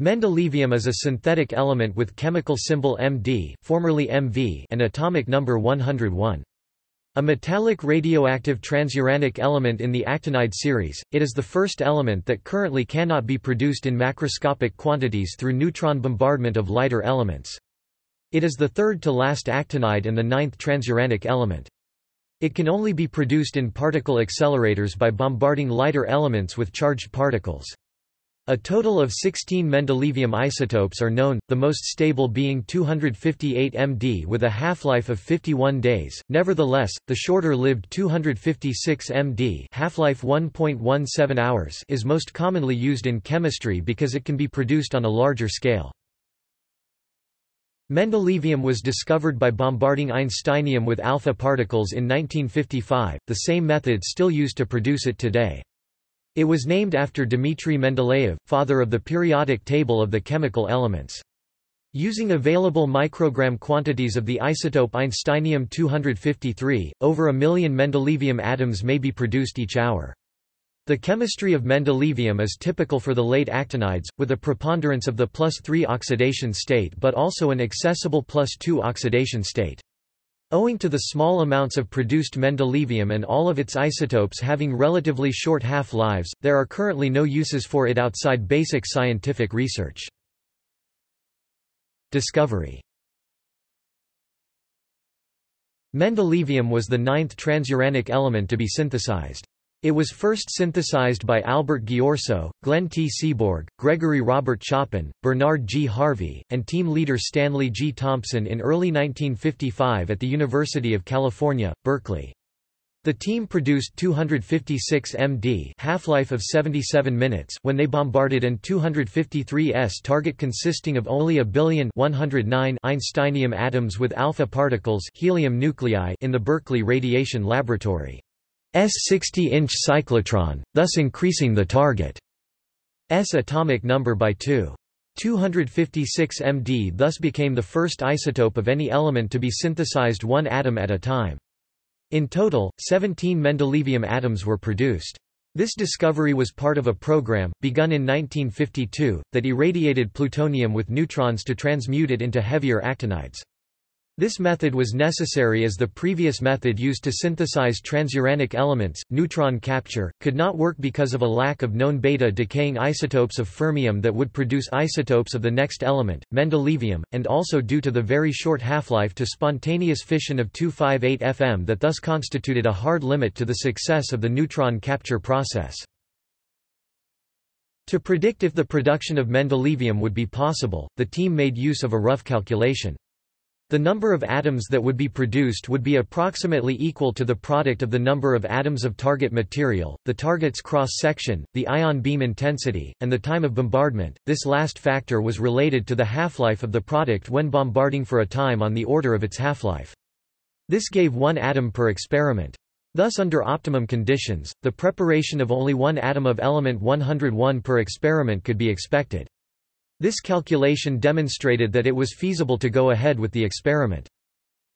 Mendelevium is a synthetic element with chemical symbol Md, formerly Mv, and atomic number 101. A metallic radioactive transuranic element in the actinide series, it is the first element that currently cannot be produced in macroscopic quantities through neutron bombardment of lighter elements. It is the third-to-last actinide and the ninth transuranic element. It can only be produced in particle accelerators by bombarding lighter elements with charged particles. A total of 16 mendelevium isotopes are known, the most stable being 258Md with a half-life of 51 days. Nevertheless, the shorter-lived 256Md, half-life 1.17 hours, is most commonly used in chemistry because it can be produced on a larger scale. Mendelevium was discovered by bombarding einsteinium with alpha particles in 1955, the same method still used to produce it today. It was named after Dmitri Mendeleev, father of the periodic table of the chemical elements. Using available microgram quantities of the isotope einsteinium-253, over 1 million mendelevium atoms may be produced each hour. The chemistry of mendelevium is typical for the late actinides, with a preponderance of the +3 oxidation state but also an accessible +2 oxidation state. Owing to the small amounts of produced mendelevium and all of its isotopes having relatively short half-lives, there are currently no uses for it outside basic scientific research. Discovery. Mendelevium was the ninth transuranic element to be synthesized. It was first synthesized by Albert Ghiorso, Glenn T. Seaborg, Gregory Robert Chopin, Bernard G. Harvey, and team leader Stanley G. Thompson in early 1955 at the University of California, Berkeley. The team produced 256Md, half-life of 77 minutes, when they bombarded an 253S target consisting of only 1,109 einsteinium atoms with alpha particles, helium nuclei, in the Berkeley Radiation Laboratory. S60-inch cyclotron, thus increasing the target's atomic number by 2. 256Md thus became the first isotope of any element to be synthesized one atom at a time. In total, 17 mendelevium atoms were produced. This discovery was part of a program, begun in 1952, that irradiated plutonium with neutrons to transmute it into heavier actinides. This method was necessary as the previous method used to synthesize transuranic elements, neutron capture, could not work because of a lack of known beta-decaying isotopes of fermium that would produce isotopes of the next element, mendelevium, and also due to the very short half-life to spontaneous fission of 258Fm that thus constituted a hard limit to the success of the neutron capture process. To predict if the production of mendelevium would be possible, the team made use of a rough calculation. The number of atoms that would be produced would be approximately equal to the product of the number of atoms of target material, the target's cross-section, the ion beam intensity, and the time of bombardment. This last factor was related to the half-life of the product when bombarding for a time on the order of its half-life. This gave one atom per experiment. Thus, under optimum conditions, the preparation of only one atom of element 101 per experiment could be expected. This calculation demonstrated that it was feasible to go ahead with the experiment.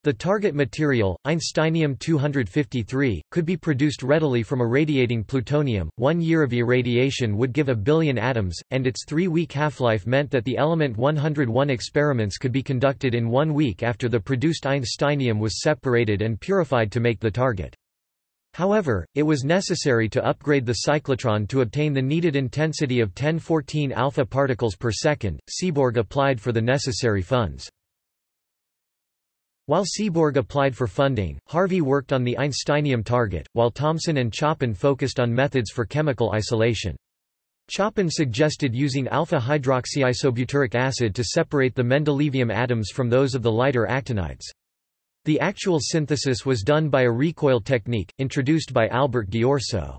The target material, einsteinium-253, could be produced readily from irradiating plutonium. 1 year of irradiation would give 1 billion atoms, and its 3-week half-life meant that the element 101 experiments could be conducted in 1 week after the produced einsteinium was separated and purified to make the target. However, it was necessary to upgrade the cyclotron to obtain the needed intensity of 1014 alpha particles per second. Seaborg applied for the necessary funds. While Seaborg applied for funding, Harvey worked on the einsteinium target, while Thompson and Chopin focused on methods for chemical isolation. Chopin suggested using alpha hydroxyisobutyric acid to separate the mendelevium atoms from those of the lighter actinides. The actual synthesis was done by a recoil technique, introduced by Albert Ghiorso.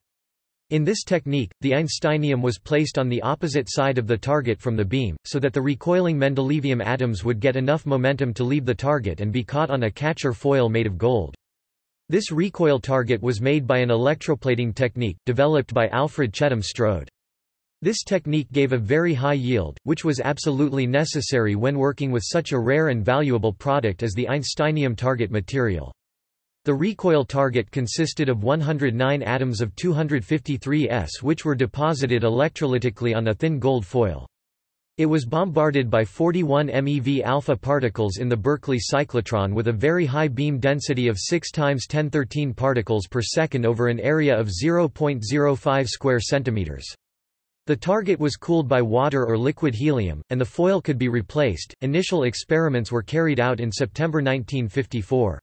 In this technique, the einsteinium was placed on the opposite side of the target from the beam, so that the recoiling mendelevium atoms would get enough momentum to leave the target and be caught on a catcher foil made of gold. This recoil target was made by an electroplating technique, developed by Alfred Chetham Strode. This technique gave a very high yield, which was absolutely necessary when working with such a rare and valuable product as the einsteinium target material. The recoil target consisted of 109 atoms of 253S which were deposited electrolytically on a thin gold foil. It was bombarded by 41 MeV alpha particles in the Berkeley cyclotron with a very high beam density of 6 × 10^13 particles per second over an area of 0.05 square centimeters. The target was cooled by water or liquid helium, and the foil could be replaced. Initial experiments were carried out in September 1954.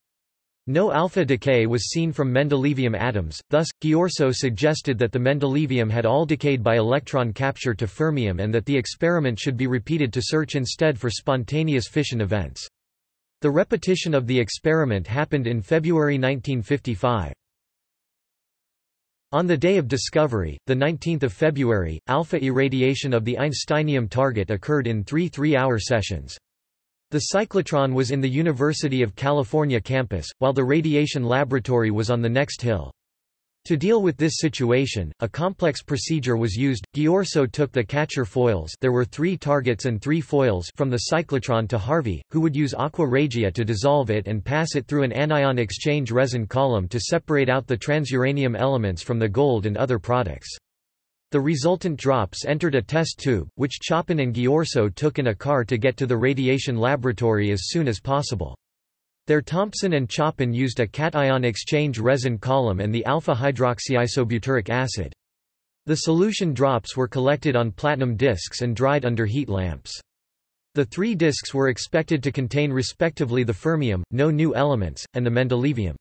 No alpha decay was seen from Mendelevium atoms, thus, Ghiorso suggested that the Mendelevium had all decayed by electron capture to fermium and that the experiment should be repeated to search instead for spontaneous fission events. The repetition of the experiment happened in February 1955. On the day of discovery, 19 February, alpha irradiation of the einsteinium target occurred in 3 3-hour sessions. The cyclotron was in the University of California campus, while the radiation laboratory was on the next hill. To deal with this situation, a complex procedure was used. Ghiorso took the catcher foils, there were 3 targets and 3 foils, from the cyclotron to Harvey, who would use aqua regia to dissolve it and pass it through an anion exchange resin column to separate out the transuranium elements from the gold and other products. The resultant drops entered a test tube, which Chopin and Ghiorso took in a car to get to the radiation laboratory as soon as possible. There Thompson and Chopin used a cation exchange resin column and the alpha-hydroxyisobutyric acid. The solution drops were collected on platinum discs and dried under heat lamps. The 3 discs were expected to contain respectively the fermium, no new elements, and the mendelevium.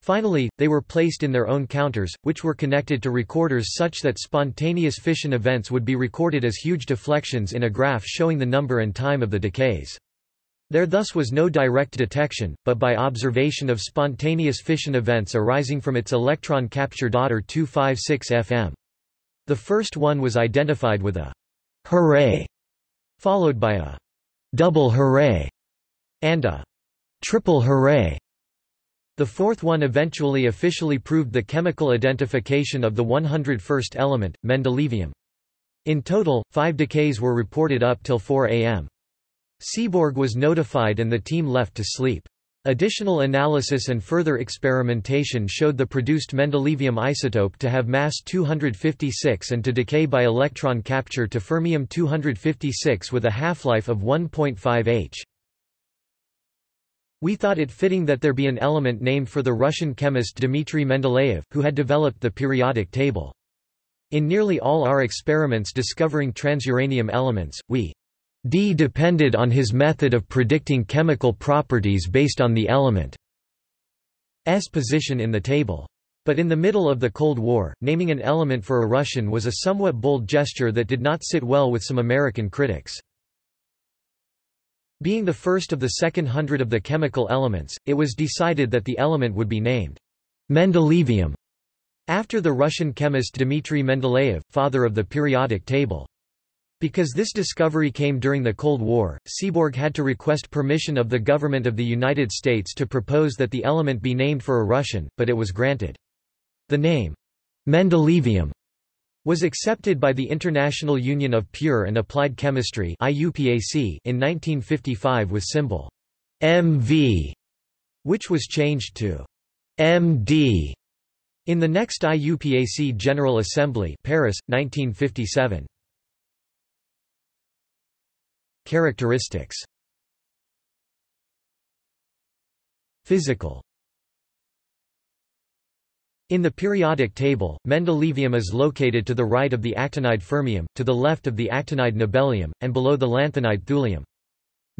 Finally, they were placed in their own counters, which were connected to recorders such that spontaneous fission events would be recorded as huge deflections in a graph showing the number and time of the decays. There thus was no direct detection, but by observation of spontaneous fission events arising from its electron capture daughter 256Fm. The first one was identified with a "hooray", followed by a "double hooray", and a "triple hooray". The fourth one eventually officially proved the chemical identification of the 101st element, mendelevium. In total, 5 decays were reported up till 4 a.m. Seaborg was notified and the team left to sleep. Additional analysis and further experimentation showed the produced mendelevium isotope to have mass 256 and to decay by electron capture to fermium 256 with a half-life of 1.5 h. We thought it fitting that there be an element named for the Russian chemist Dmitri Mendeleev, who had developed the periodic table. In nearly all our experiments discovering transuranium elements, we depended on his method of predicting chemical properties based on the element's position in the table. But in the middle of the Cold War, naming an element for a Russian was a somewhat bold gesture that did not sit well with some American critics. Being the first of the 200 of the chemical elements, it was decided that the element would be named Mendelevium, after the Russian chemist Dmitri Mendeleev, father of the periodic table. Because this discovery came during the Cold War, Seaborg had to request permission of the government of the United States to propose that the element be named for a Russian, but it was granted. The name, Mendelevium, was accepted by the International Union of Pure and Applied Chemistry (IUPAC) in 1955 with symbol Mv, which was changed to Md in the next IUPAC General Assembly, Paris, 1957. Characteristics. Physical. In the periodic table, mendelevium is located to the right of the actinide fermium, to the left of the actinide nobelium, and below the lanthanide thulium.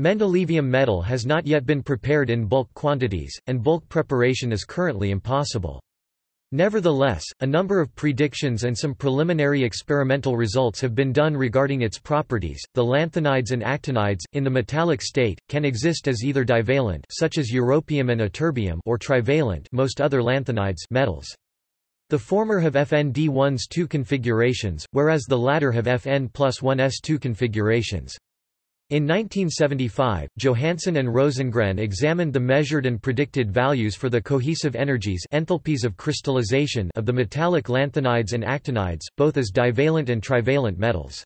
Mendelevium metal has not yet been prepared in bulk quantities, and bulk preparation is currently impossible. Nevertheless, a number of predictions and some preliminary experimental results have been done regarding its properties. The lanthanides and actinides, in the metallic state, can exist as either divalent, such as europium and ytterbium, or trivalent, most other lanthanides metals. The former have Fnd1s2 configurations, whereas the latter have Fn+1s2 configurations. In 1975, Johansson and Rosengren examined the measured and predicted values for the cohesive energies enthalpies of crystallization of the metallic lanthanides and actinides, both as divalent and trivalent metals.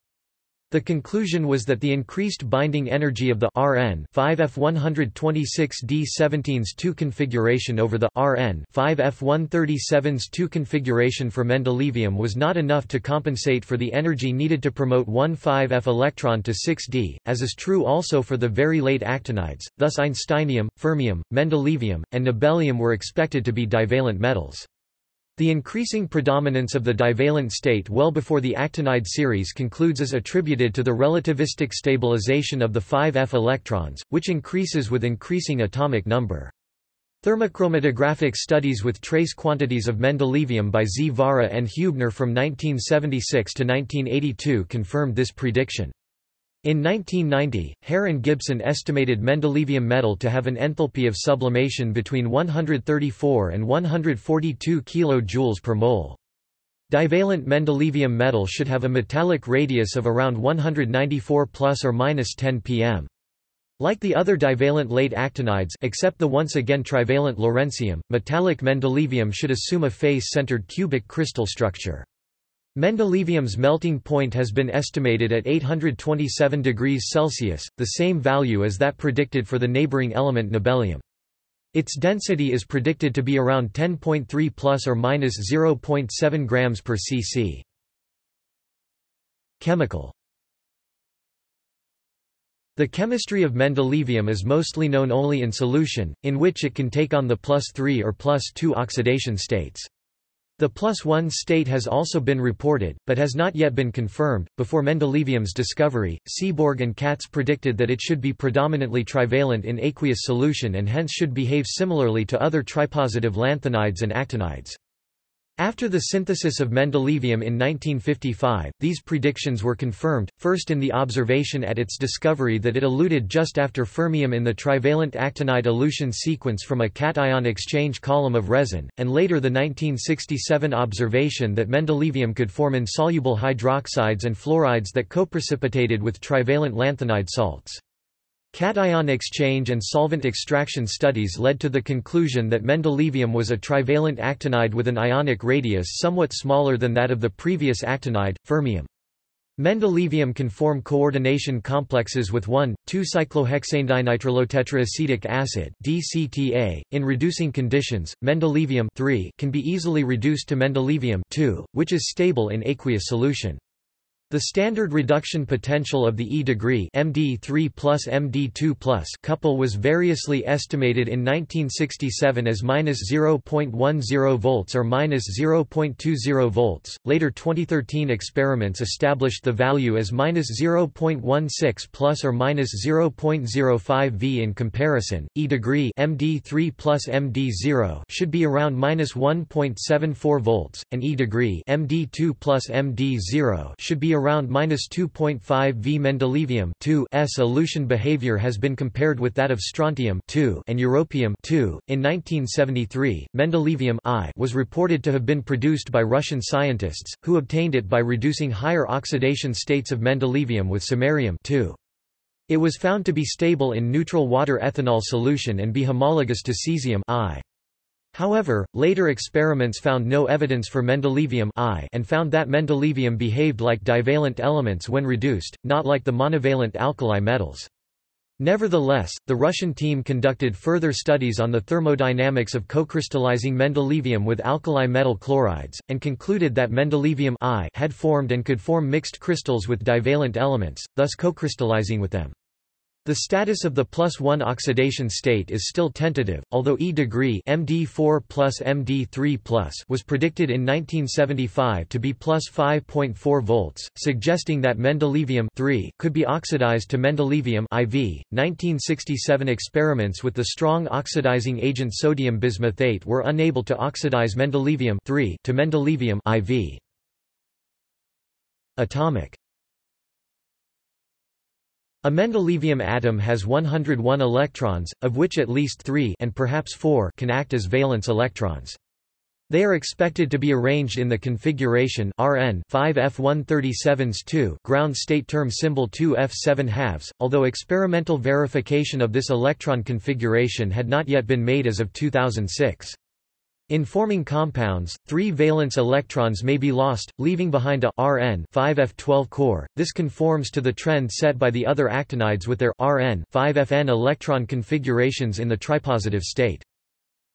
The conclusion was that the increased binding energy of the Rn 5F126D17s2 configuration over the Rn 5F137s2 configuration for mendelevium was not enough to compensate for the energy needed to promote 1,5F electron to 6D, as is true also for the very late actinides, thus einsteinium, fermium, mendelevium, and nobelium were expected to be divalent metals. The increasing predominance of the divalent state well before the actinide series concludes is attributed to the relativistic stabilization of the 5F electrons, which increases with increasing atomic number. Thermochromatographic studies with trace quantities of mendelevium by Zvara and Hubner from 1976 to 1982 confirmed this prediction. In 1990, Hare and Gibson estimated mendelevium metal to have an enthalpy of sublimation between 134 and 142 kJ per mole. Divalent mendelevium metal should have a metallic radius of around 194 ± 10 pm. Like the other divalent late actinides except the once again trivalent lawrencium, metallic mendelevium should assume a face-centered cubic crystal structure. Mendelevium's melting point has been estimated at 827 degrees Celsius, the same value as that predicted for the neighboring element nobelium. Its density is predicted to be around 10.3 ± 0.7 grams per cc. Chemical. The chemistry of mendelevium is mostly known only in solution, in which it can take on the +3 or +2 oxidation states. The +1 state has also been reported, but has not yet been confirmed. Before mendelevium's discovery, Seaborg and Katz predicted that it should be predominantly trivalent in aqueous solution and hence should behave similarly to other tripositive lanthanides and actinides. After the synthesis of mendelevium in 1955, these predictions were confirmed, first in the observation at its discovery that it eluted just after fermium in the trivalent actinide elution sequence from a cation exchange column of resin, and later the 1967 observation that mendelevium could form insoluble hydroxides and fluorides that co-precipitated with trivalent lanthanide salts. Cation exchange and solvent extraction studies led to the conclusion that mendelevium was a trivalent actinide with an ionic radius somewhat smaller than that of the previous actinide, fermium. Mendelevium can form coordination complexes with 1,2-cyclohexanidinitrolotetraacetic acid (DCTA). In reducing conditions, mendelevium can be easily reduced to mendelevium, which is stable in aqueous solution. The standard reduction potential of the E degree Md3 plus Md2 plus couple was variously estimated in 1967 as -0.10 volts or -0.20 volts. Later 2013 experiments established the value as -0.16 plus or -0.05 V. In comparison, E degree Md3 plus Md0 should be around -1.74 volts, and E degree Md2 plus Md0 should be around -2.5 V. Mendelevium elution behavior has been compared with that of strontium and europium. In 1973, mendelevium was reported to have been produced by Russian scientists, who obtained it by reducing higher oxidation states of mendelevium with samarium. It was found to be stable in neutral water ethanol solution and be homologous to cesium. However, later experiments found no evidence for mendelevium and found that mendelevium behaved like divalent elements when reduced, not like the monovalent alkali metals. Nevertheless, the Russian team conducted further studies on the thermodynamics of co-crystallizing mendelevium with alkali metal chlorides, and concluded that mendelevium had formed and could form mixed crystals with divalent elements, thus co-crystallizing with them. The status of the +1 oxidation state is still tentative, although E degree Md4 plus Md3 plus was predicted in 1975 to be +5.4 volts, suggesting that mendelevium could be oxidized to mendelevium IV. 1967 experiments with the strong oxidizing agent sodium bismuthate were unable to oxidize mendelevium to mendelevium IV. Atomic. A mendelevium atom has 101 electrons, of which at least 3 and perhaps 4 can act as valence electrons. They are expected to be arranged in the configuration Rn 5F137s2 ground state term symbol 2F7/2, although experimental verification of this electron configuration had not yet been made as of 2006. In forming compounds, three valence electrons may be lost, leaving behind a Rn 5f12 core. This conforms to the trend set by the other actinides with their Rn 5fn electron configurations in the tripositive state.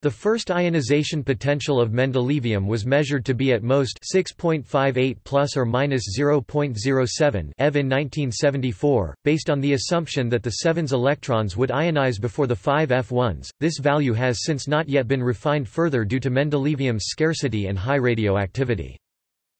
The first ionization potential of mendelevium was measured to be at most 6.58 plus or minus 0.07 eV in 1974, based on the assumption that the 7's electrons would ionize before the 5f1's. This value has since not yet been refined further due to mendelevium's scarcity and high radioactivity.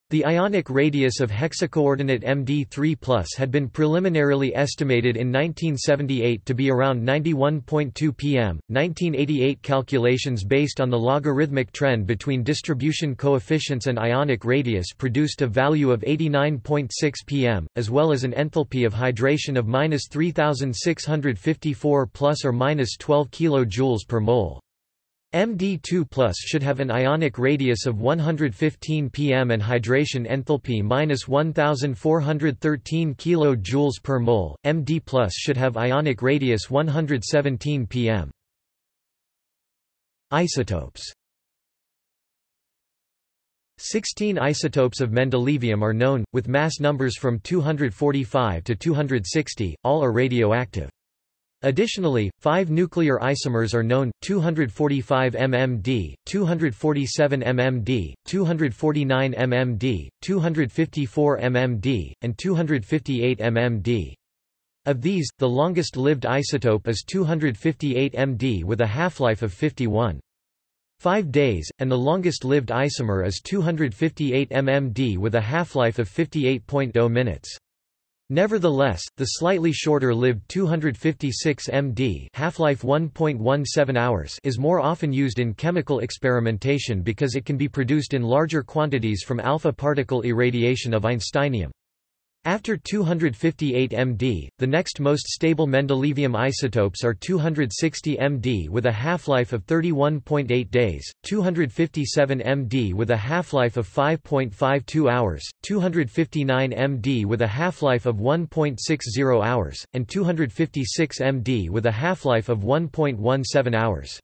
The ionic radius of hexacoordinate Md3+ had been preliminarily estimated in 1978 to be around 91.2 pm. 1988 calculations based on the logarithmic trend between distribution coefficients and ionic radius produced a value of 89.6 pm, as well as an enthalpy of hydration of -3,654 plus or minus 12 kJ per mole. Md2+ should have an ionic radius of 115 pm and hydration enthalpy -1,413 kJ per mole. Md+ should have ionic radius 117 pm. Isotopes. 16 isotopes of mendelevium are known, with mass numbers from 245 to 260, all are radioactive. Additionally, 5 nuclear isomers are known, 245Mmd, 247Mmd, 249Mmd, 254Mmd, and 258Mmd. Of these, the longest-lived isotope is 258Md with a half-life of 51.5 days, and the longest-lived isomer is 258Mmd with a half-life of 58.0 minutes. Nevertheless, the slightly shorter-lived 256Md half-life 1.17 hours is more often used in chemical experimentation because it can be produced in larger quantities from alpha particle irradiation of einsteinium. After 258Md, the next most stable mendelevium isotopes are 260Md with a half-life of 31.8 days, 257Md with a half-life of 5.52 hours, 259Md with a half-life of 1.60 hours, and 256Md with a half-life of 1.17 hours.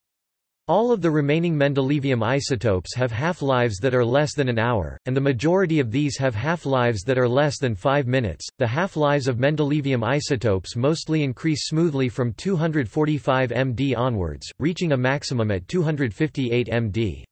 All of the remaining mendelevium isotopes have half-lives that are less than an hour, and the majority of these have half-lives that are less than 5 minutes. The half-lives of mendelevium isotopes mostly increase smoothly from 245Md onwards, reaching a maximum at 258Md.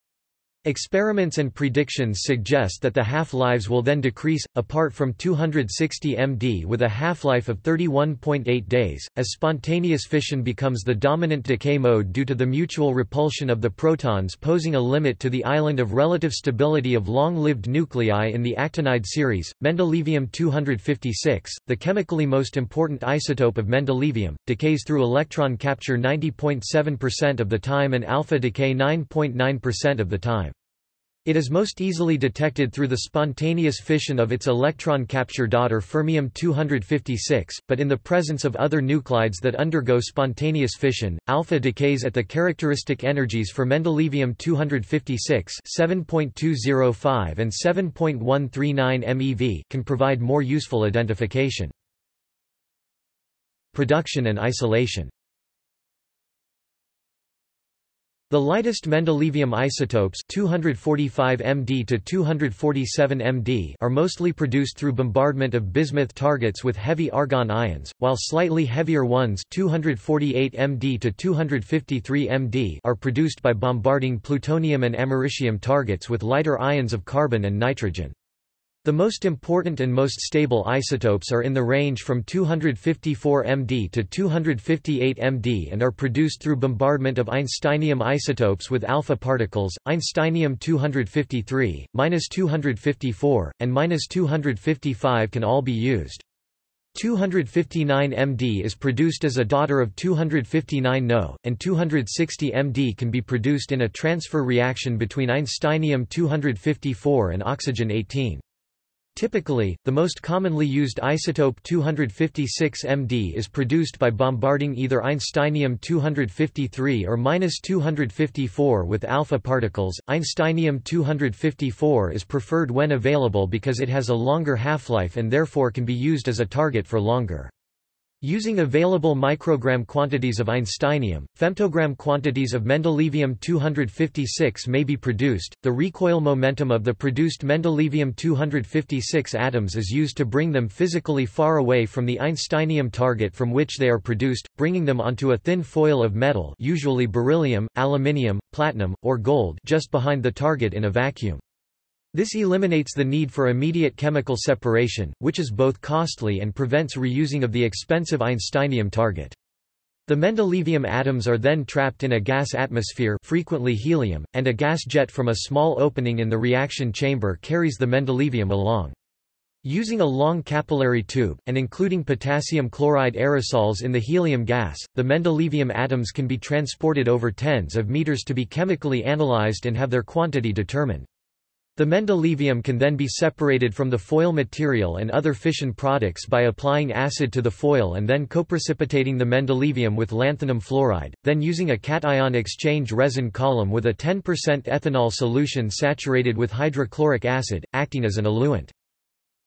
Experiments and predictions suggest that the half-lives will then decrease, apart from 260Md with a half-life of 31.8 days, as spontaneous fission becomes the dominant decay mode due to the mutual repulsion of the protons, posing a limit to the island of relative stability of long-lived nuclei in the actinide series. Mendelevium-256, the chemically most important isotope of mendelevium, decays through electron capture 90.7% of the time and alpha decay 9.9% of the time. It is most easily detected through the spontaneous fission of its electron capture daughter fermium-256, but in the presence of other nuclides that undergo spontaneous fission, alpha decays at the characteristic energies for mendelevium-256 7.205 and 7.139 MeV can provide more useful identification. Production and isolation. The lightest mendelevium isotopes 245Md to 247Md are mostly produced through bombardment of bismuth targets with heavy argon ions, while slightly heavier ones 248Md to 253Md are produced by bombarding plutonium and americium targets with lighter ions of carbon and nitrogen. The most important and most stable isotopes are in the range from 254Md to 258Md and are produced through bombardment of einsteinium isotopes with alpha particles, einsteinium-253, -254, and -255 can all be used. 259Md is produced as a daughter of 259No, and 260Md can be produced in a transfer reaction between einsteinium-254 and oxygen-18. Typically, the most commonly used isotope 256Md is produced by bombarding either einsteinium-253 or -254 with alpha particles. Einsteinium-254 is preferred when available because it has a longer half-life and therefore can be used as a target for longer. Using available microgram quantities of einsteinium, femtogram quantities of Mendelevium-256 may be produced. The recoil momentum of the produced Mendelevium-256 atoms is used to bring them physically far away from the einsteinium target from which they are produced, bringing them onto a thin foil of metal, usually beryllium, aluminium, platinum, or gold, just behind the target in a vacuum. This eliminates the need for immediate chemical separation, which is both costly and prevents reusing of the expensive einsteinium target. The mendelevium atoms are then trapped in a gas atmosphere, frequently helium, and a gas jet from a small opening in the reaction chamber carries the mendelevium along. Using a long capillary tube, and including potassium chloride aerosols in the helium gas, the mendelevium atoms can be transported over tens of meters to be chemically analyzed and have their quantity determined. The mendelevium can then be separated from the foil material and other fission products by applying acid to the foil and then coprecipitating the mendelevium with lanthanum fluoride, then using a cation exchange resin column with a 10% ethanol solution saturated with hydrochloric acid, acting as an eluent.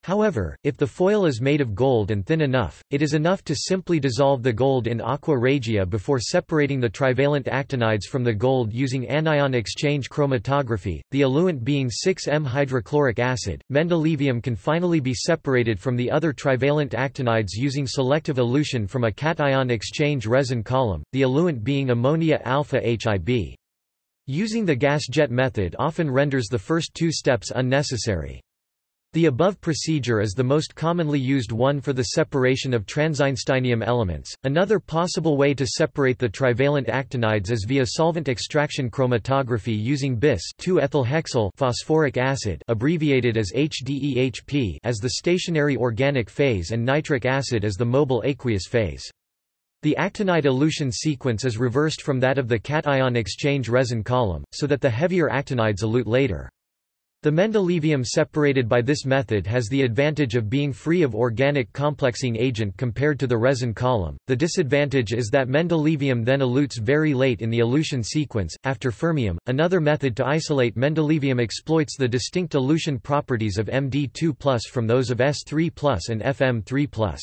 However, if the foil is made of gold and thin enough, it is enough to simply dissolve the gold in aqua regia before separating the trivalent actinides from the gold using anion exchange chromatography, the eluent being 6M hydrochloric acid. Mendelevium can finally be separated from the other trivalent actinides using selective elution from a cation exchange resin column, the eluent being ammonia alpha Hib. Using the gas jet method often renders the first two steps unnecessary. The above procedure is the most commonly used one for the separation of transeinsteinium elements. Another possible way to separate the trivalent actinides is via solvent extraction chromatography using bis 2-ethylhexyl phosphoric acid, abbreviated as HDEHP, as the stationary organic phase and nitric acid as the mobile aqueous phase. The actinide elution sequence is reversed from that of the cation exchange resin column, so that the heavier actinides elute later. The mendelevium separated by this method has the advantage of being free of organic complexing agent compared to the resin column. The disadvantage is that mendelevium then elutes very late in the elution sequence, after fermium. Another method to isolate mendelevium exploits the distinct elution properties of Md2+ from those of S3+ and Fm3+.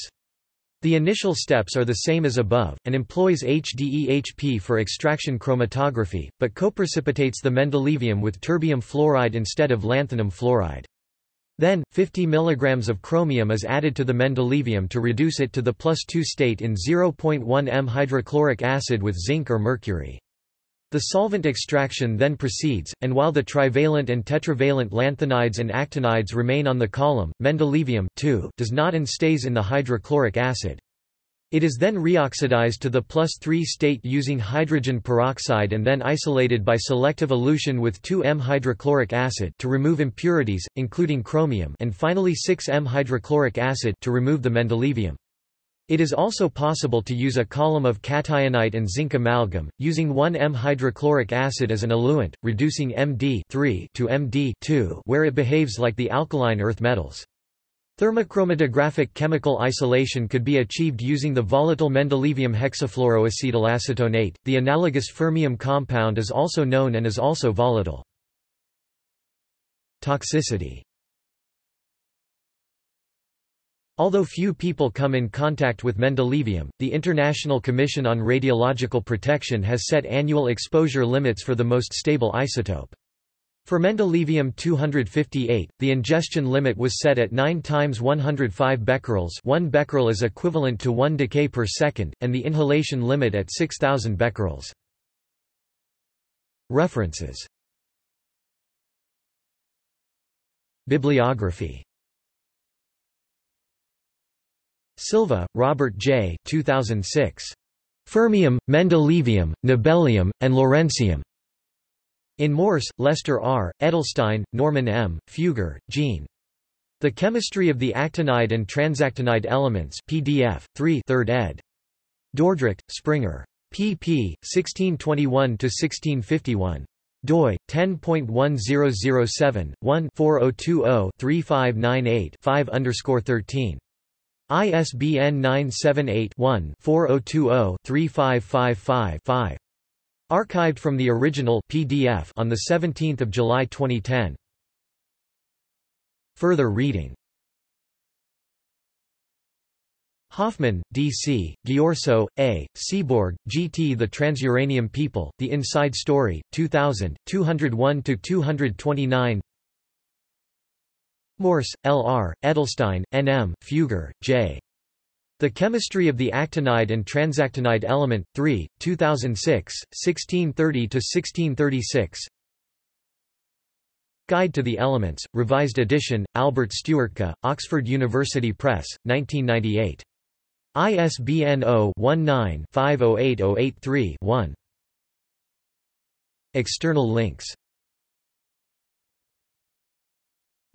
The initial steps are the same as above, and employs HDEHP for extraction chromatography, but coprecipitates the mendelevium with terbium fluoride instead of lanthanum fluoride. Then, 50 mg of chromium is added to the mendelevium to reduce it to the +2 state in 0.1M hydrochloric acid with zinc or mercury. The solvent extraction then proceeds, and while the trivalent and tetravalent lanthanides and actinides remain on the column, mendelevium does not and stays in the hydrochloric acid. It is then reoxidized to the +3 state using hydrogen peroxide and then isolated by selective elution with 2M hydrochloric acid to remove impurities, including chromium, and finally 6M hydrochloric acid to remove the mendelevium. It is also possible to use a column of cationite and zinc amalgam, using 1M hydrochloric acid as an eluent, reducing Md to Md, where it behaves like the alkaline earth metals. Thermochromatographic chemical isolation could be achieved using the volatile mendelevium hexafluoroacetoacetonate. The analogous fermium compound is also known and is also volatile. Toxicity. Although few people come in contact with mendelevium, the International Commission on Radiological Protection has set annual exposure limits for the most stable isotope. For mendelevium-258, the ingestion limit was set at 9 × 10⁵ becquerels. 1 becquerel is equivalent to 1 decay per second, and the inhalation limit at 6,000 becquerels. References. Bibliography. Silva, Robert J. 2006. Fermium, Mendelevium, Nobelium, and Lawrencium. In Morse, Lester R., Edelstein, Norman M., Fugger, Jean. The Chemistry of the Actinide and Transactinide Elements, PDF, 3, 3rd ed. Dordrecht, Springer. pp. 1621–1651. doi 10.1007/1-4020-3598-5_13. ISBN 978-1-4020-3555-5. Archived from the original PDF on 17 July 2010. Further reading. Hoffman, D.C., Ghiorso, A., Seaborg, G.T. The Transuranium People, The Inside Story, 2000, 201–229 Morse, L.R., Edelstein, N.M., Fugger, J. The Chemistry of the Actinide and Transactinide Element, 3, 2006, 1630–1636 Guide to the Elements, Revised Edition, Albert Stuartka, Oxford University Press, 1998. ISBN 0-19-508083-1. External links.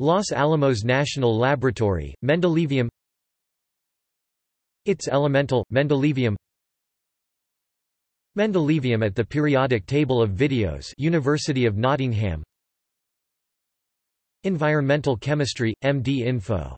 Los Alamos National Laboratory, Mendelevium. Its elemental, Mendelevium. Mendelevium at the Periodic Table of Videos, University of Nottingham. Environmental Chemistry, Md Info.